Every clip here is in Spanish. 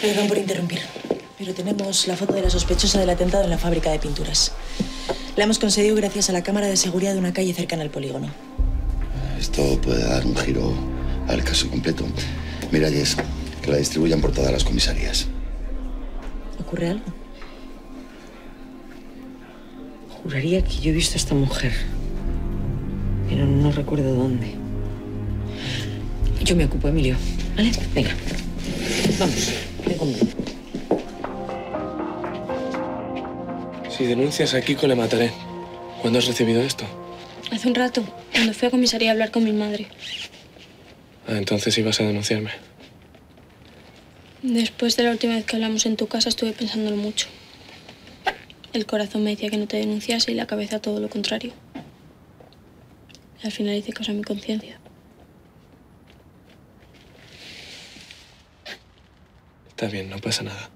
Perdón por interrumpir, pero tenemos la foto de la sospechosa del atentado en la fábrica de pinturas. La hemos conseguido gracias a la cámara de seguridad de una calle cercana al polígono. Esto puede dar un giro al caso completo. Mira, Jess, que la distribuyan por todas las comisarías. ¿Ocurre algo? Juraría que yo he visto a esta mujer, pero no recuerdo dónde. Yo me ocupo, Emilio, ¿vale? Venga, vamos, ven conmigo. Si denuncias a Kiko, le mataré. ¿Cuándo has recibido esto? Hace un rato, cuando fui a comisaría a hablar con mi madre. Ah, entonces ibas a denunciarme. Después de la última vez que hablamos en tu casa, estuve pensándolo mucho. El corazón me decía que no te denunciase y la cabeza todo lo contrario. Y al final hice caso a mi conciencia. Está bien, no pasa nada.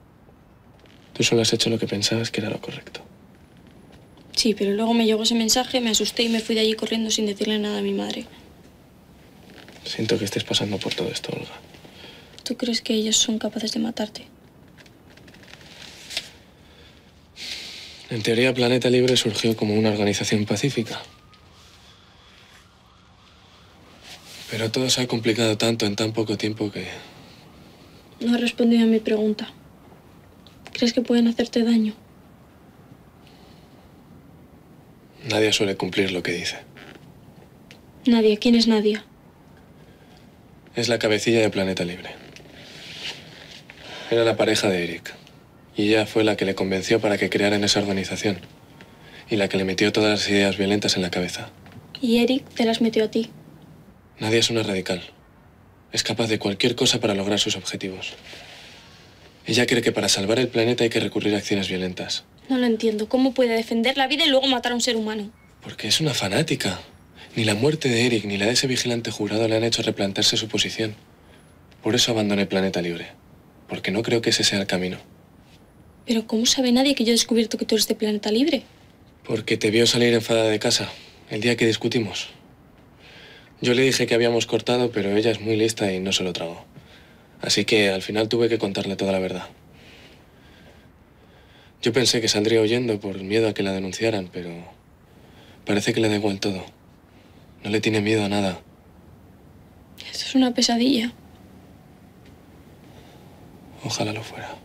Tú solo has hecho lo que pensabas que era lo correcto. Sí, pero luego me llegó ese mensaje, me asusté y me fui de allí corriendo sin decirle nada a mi madre. Siento que estés pasando por todo esto, Olga. ¿Tú crees que ellos son capaces de matarte? En teoría, Planeta Libre surgió como una organización pacífica. Pero todo se ha complicado tanto en tan poco tiempo que... No has respondido a mi pregunta. ¿Crees que pueden hacerte daño? Nadia suele cumplir lo que dice. Nadia, ¿quién es Nadia? Es la cabecilla de Planeta Libre. Era la pareja de Eric. Y ella fue la que le convenció para que crearan esa organización. Y la que le metió todas las ideas violentas en la cabeza. ¿Y Eric te las metió a ti? Nadia es una radical. Es capaz de cualquier cosa para lograr sus objetivos. Ella cree que para salvar el planeta hay que recurrir a acciones violentas. No lo entiendo. ¿Cómo puede defender la vida y luego matar a un ser humano? Porque es una fanática. Ni la muerte de Eric ni la de ese vigilante jurado le han hecho replantearse su posición. Por eso abandoné Planeta Libre. Porque no creo que ese sea el camino. Pero ¿cómo sabe nadie que yo he descubierto que tú eres de Planeta Libre? Porque te vio salir enfadada de casa el día que discutimos. Yo le dije que habíamos cortado, pero ella es muy lista y no se lo tragó. Así que al final tuve que contarle toda la verdad. Yo pensé que saldría huyendo por miedo a que la denunciaran, pero parece que le da igual todo. No le tiene miedo a nada. Esto es una pesadilla. Ojalá lo fuera.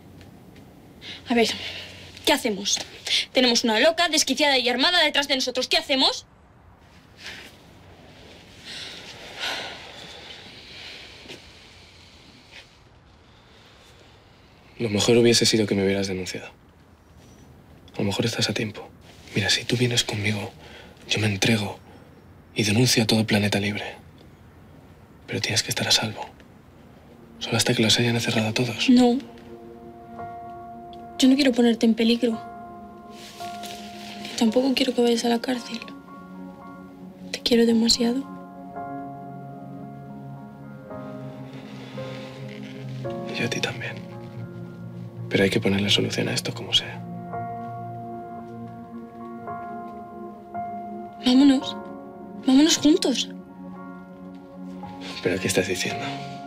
A ver, ¿qué hacemos? Tenemos una loca, desquiciada y armada detrás de nosotros. ¿Qué hacemos? Lo mejor hubiese sido que me hubieras denunciado. A lo mejor estás a tiempo. Mira, si tú vienes conmigo, yo me entrego y denuncio a todo Planeta Libre. Pero tienes que estar a salvo. Solo hasta que los hayan encerrado a todos. No. Yo no quiero ponerte en peligro. Y tampoco quiero que vayas a la cárcel. Te quiero demasiado. Y yo a ti también. Pero hay que ponerle solución a esto como sea. Vámonos. Vámonos juntos. ¿Pero qué estás diciendo?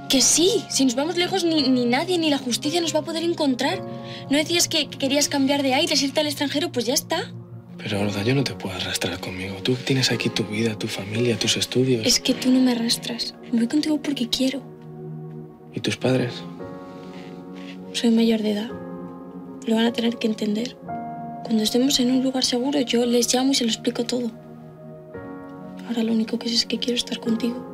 Que sí. Si nos vamos lejos, ni nadie ni la justicia nos va a poder encontrar. ¿No decías que querías cambiar de aires, irte al extranjero? Pues ya está. Pero, Olga, yo no te puedo arrastrar conmigo. Tú tienes aquí tu vida, tu familia, tus estudios. Es que tú no me arrastras. Me voy contigo porque quiero. ¿Y tus padres? Soy mayor de edad. Lo van a tener que entender. Cuando estemos en un lugar seguro, yo les llamo y se lo explico todo. Ahora lo único que sé es que quiero estar contigo.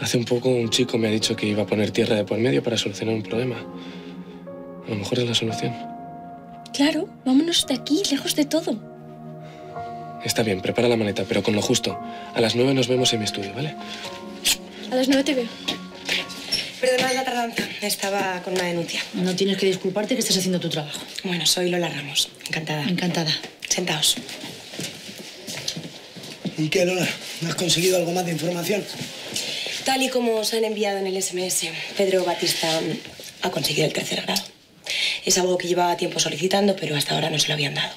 Hace un poco un chico me ha dicho que iba a poner tierra de por medio para solucionar un problema. A lo mejor es la solución. Claro, vámonos de aquí, lejos de todo. Está bien, prepara la maleta, pero con lo justo. A las 9 nos vemos en mi estudio, ¿vale? A las 9 te veo. Perdonad la tardanza. Estaba con una denuncia. No tienes que disculparte, que estás haciendo tu trabajo. Bueno, soy Lola Ramos. Encantada. Encantada. Sentaos. ¿Y qué, Lola? ¿No has conseguido algo más de información? Tal y como os han enviado en el SMS, Pedro Batista ha conseguido el tercer grado. Es algo que llevaba tiempo solicitando, pero hasta ahora no se lo habían dado.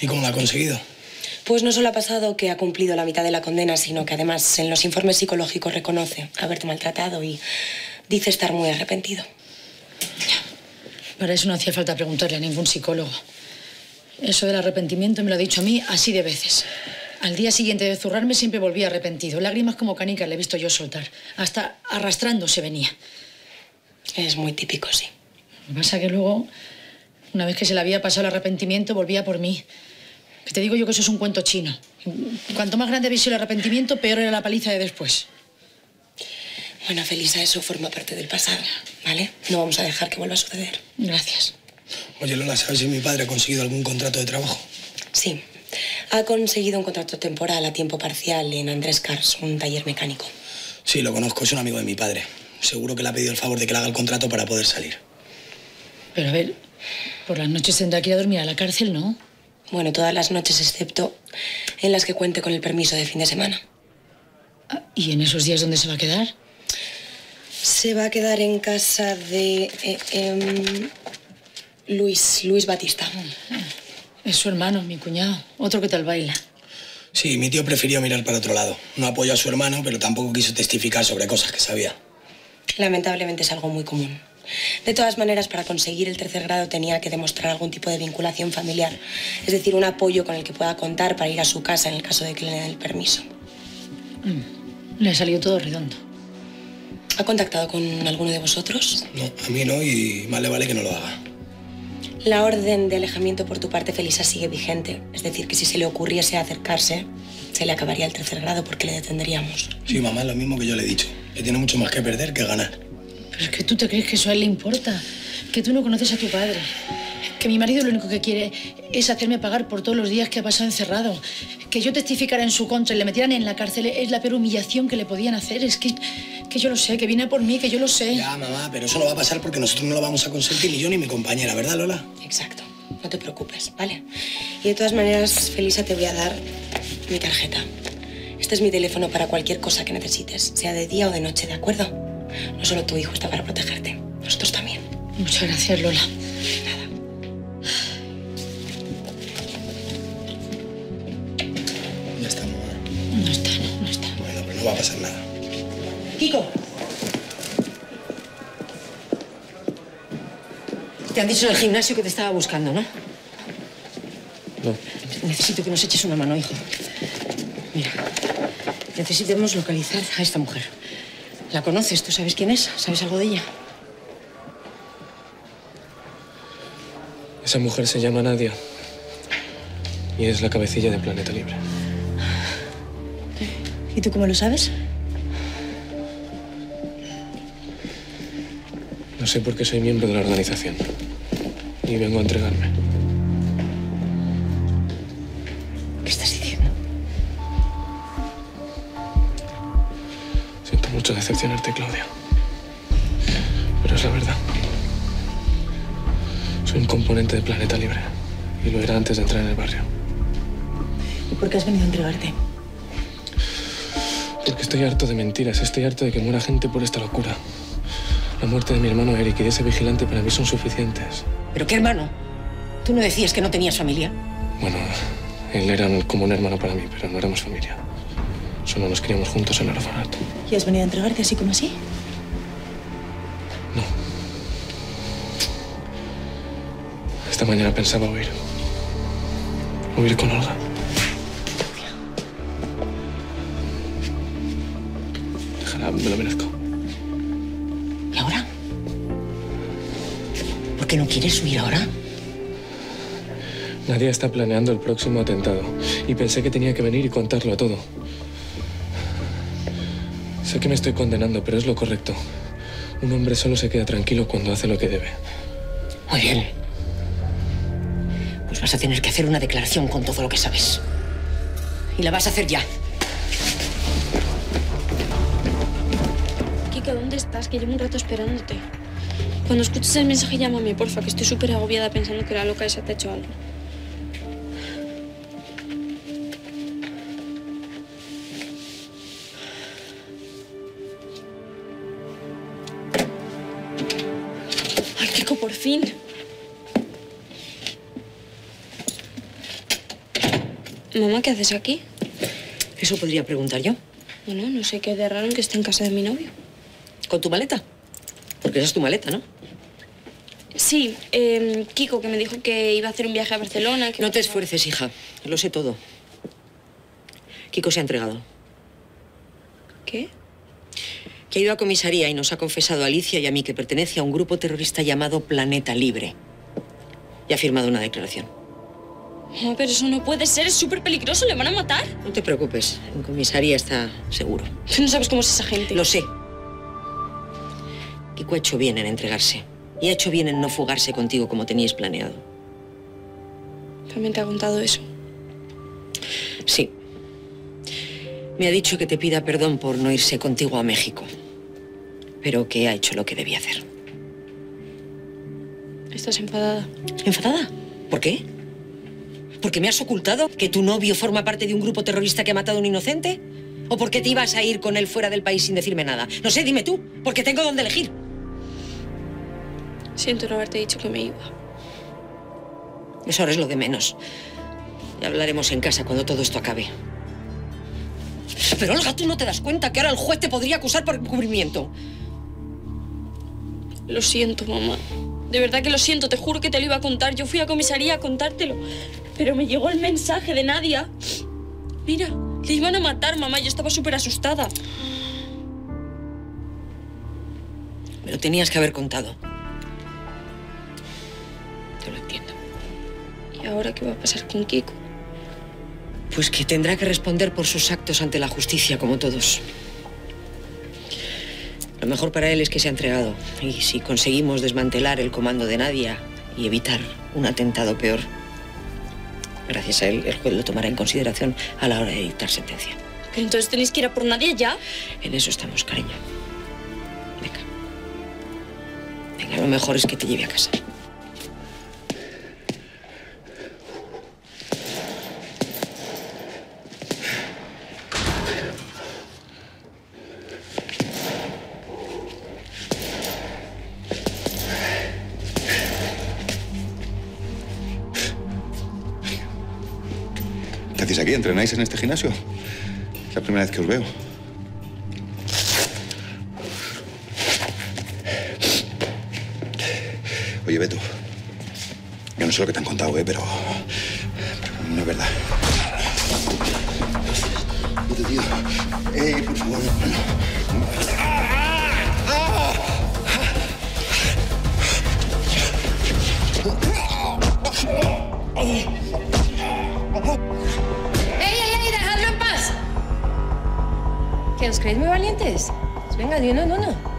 ¿Y cómo lo ha conseguido? Pues no solo ha pasado que ha cumplido la mitad de la condena, sino que además en los informes psicológicos reconoce haberte maltratado y dice estar muy arrepentido. Para eso no hacía falta preguntarle a ningún psicólogo. Eso del arrepentimiento me lo ha dicho a mí así de veces. Al día siguiente de zurrarme siempre volví arrepentido. Lágrimas como canicas le he visto yo soltar. Hasta arrastrándose venía. Es muy típico, sí. Lo que pasa es que luego, una vez que se le había pasado el arrepentimiento, volvía por mí. Que te digo yo que eso es un cuento chino. Cuanto más grande había sido el arrepentimiento, peor era la paliza de después. Bueno, Felisa, eso forma parte del pasado, ¿vale? No vamos a dejar que vuelva a suceder. Gracias. Oye, Lola, ¿sabes si mi padre ha conseguido algún contrato de trabajo? Sí. Ha conseguido un contrato temporal a tiempo parcial en Andrés Cars, un taller mecánico. Sí, lo conozco. Es un amigo de mi padre. Seguro que le ha pedido el favor de que le haga el contrato para poder salir. Pero a ver, por las noches tendrá que ir a dormir a la cárcel, ¿no? Bueno, todas las noches, excepto en las que cuente con el permiso de fin de semana. ¿Y en esos días dónde se va a quedar? Se va a quedar en casa de Luis Batista. Es su hermano, mi cuñado. Otro que tal baila. Sí, mi tío prefirió mirar para otro lado. No apoyó a su hermano, pero tampoco quiso testificar sobre cosas que sabía. Lamentablemente es algo muy común. De todas maneras, para conseguir el tercer grado tenía que demostrar algún tipo de vinculación familiar. Es decir, un apoyo con el que pueda contar para ir a su casa en el caso de que le den el permiso. Le ha salido todo redondo. ¿Ha contactado con alguno de vosotros? No, a mí no, y más le vale que no lo haga. La orden de alejamiento por tu parte, Felisa, sigue vigente. Es decir, que si se le ocurriese acercarse, se le acabaría el tercer grado porque le detendríamos. Sí, mamá, es lo mismo que yo le he dicho. Que tiene mucho más que perder que ganar. Pero es que tú te crees que eso a él le importa, que tú no conoces a tu padre, que mi marido lo único que quiere es hacerme pagar por todos los días que ha pasado encerrado, que yo testificara en su contra y le metieran en la cárcel es la peor humillación que le podían hacer, es que yo lo sé, que viene por mí, que yo lo sé. Ya, mamá, pero eso no va a pasar porque nosotros no lo vamos a consentir, ni yo ni mi compañera, ¿verdad, Lola? Exacto, no te preocupes, ¿vale? Y de todas maneras, Felisa, te voy a dar mi tarjeta. Este es mi teléfono para cualquier cosa que necesites, sea de día o de noche, ¿de acuerdo? No solo tu hijo está para protegerte, nosotros también. Muchas gracias, Lola. Nada. Ya está, mamá. No está, no está. Bueno, pero no va a pasar nada. Kiko. Te han dicho en el gimnasio que te estaba buscando, ¿no? No. Necesito que nos eches una mano, hijo. Mira, necesitamos localizar a esta mujer. ¿La conoces? ¿Tú sabes quién es? ¿Sabes algo de ella? Esa mujer se llama Nadia y es la cabecilla de Planeta Libre. ¿Y tú cómo lo sabes? No sé por qué soy miembro de la organización y vengo a entregarme. ¿Qué estás diciendo? Mucho decepcionarte, Claudia. Pero es la verdad. Soy un componente de Planeta Libre. Y lo era antes de entrar en el barrio. ¿Y por qué has venido a entregarte? Porque estoy harto de mentiras. Estoy harto de que muera gente por esta locura. La muerte de mi hermano Eric y de ese vigilante para mí son suficientes. ¿Pero qué hermano? ¿Tú no decías que no tenías familia? Bueno, él era como un hermano para mí, pero no éramos familia. Solo nos criamos juntos en el orfanato. ¿Y has venido a entregarte así como así? No. Esta mañana pensaba huir. Huir con Olga. Déjala, me lo merezco. ¿Y ahora? ¿Por qué no quieres huir ahora? Nadia está planeando el próximo atentado. Y pensé que tenía que venir y contarlo a todo. Sé que me estoy condenando, pero es lo correcto. Un hombre solo se queda tranquilo cuando hace lo que debe. Muy bien. Pues vas a tener que hacer una declaración con todo lo que sabes. Y la vas a hacer ya. Kiko, ¿dónde estás? Que llevo un rato esperándote. Cuando escuches el mensaje, llámame, porfa, que estoy súper agobiada pensando que la loca esa te ha hecho algo. Por fin. Mamá, ¿qué haces aquí? Eso podría preguntar yo. Bueno, no sé qué hay de raro en que esté en casa de mi novio. ¿Con tu maleta? Porque esa es tu maleta, ¿no? Sí, Kiko, que me dijo que iba a hacer un viaje a Barcelona... Que... No te esfuerces, hija. Lo sé todo. Kiko se ha entregado. ¿Qué? Que ha ido a comisaría y nos ha confesado a Alicia y a mí que pertenece a un grupo terrorista llamado Planeta Libre. Y ha firmado una declaración. No, pero eso no puede ser. Es súper peligroso. ¿Le van a matar? No te preocupes. En comisaría está seguro. Tú no sabes cómo es esa gente. Lo sé. Kiko ha hecho bien en entregarse. Y ha hecho bien en no fugarse contigo como teníais planeado. ¿También te ha contado eso? Sí. Me ha dicho que te pida perdón por no irse contigo a México. Pero que ha hecho lo que debía hacer. ¿Estás enfadada? ¿Enfadada? ¿Por qué? ¿Porque me has ocultado que tu novio forma parte de un grupo terrorista que ha matado a un inocente? ¿O porque te ibas a ir con él fuera del país sin decirme nada? No sé, dime tú, porque tengo dónde elegir. Siento no haberte dicho que me iba. Eso ahora es lo de menos. Ya hablaremos en casa cuando todo esto acabe. Pero, Olga, ¿tú no te das cuenta que ahora el juez te podría acusar por encubrimiento? Lo siento, mamá. De verdad que lo siento. Te juro que te lo iba a contar. Yo fui a comisaría a contártelo. Pero me llegó el mensaje de Nadia. Mira, le iban a matar, mamá. Yo estaba súper asustada. Me lo tenías que haber contado. Te lo entiendo. ¿Y ahora qué va a pasar con Kiko? Pues que tendrá que responder por sus actos ante la justicia, como todos. Lo mejor para él es que se ha entregado. Y si conseguimos desmantelar el comando de Nadia y evitar un atentado peor, gracias a él, el juez lo tomará en consideración a la hora de dictar sentencia. Pero entonces tenéis que ir a por Nadia ya. En eso estamos, cariño. Venga. Venga, lo mejor es que te lleve a casa. ¿Qué hacéis aquí? ¿Entrenáis en este gimnasio? Es la primera vez que os veo. Oye, Beto, yo no sé lo que te han contado, pero no es verdad. Beto, tío. Por favor, ¿os creéis muy valientes? Pues venga, de uno en uno.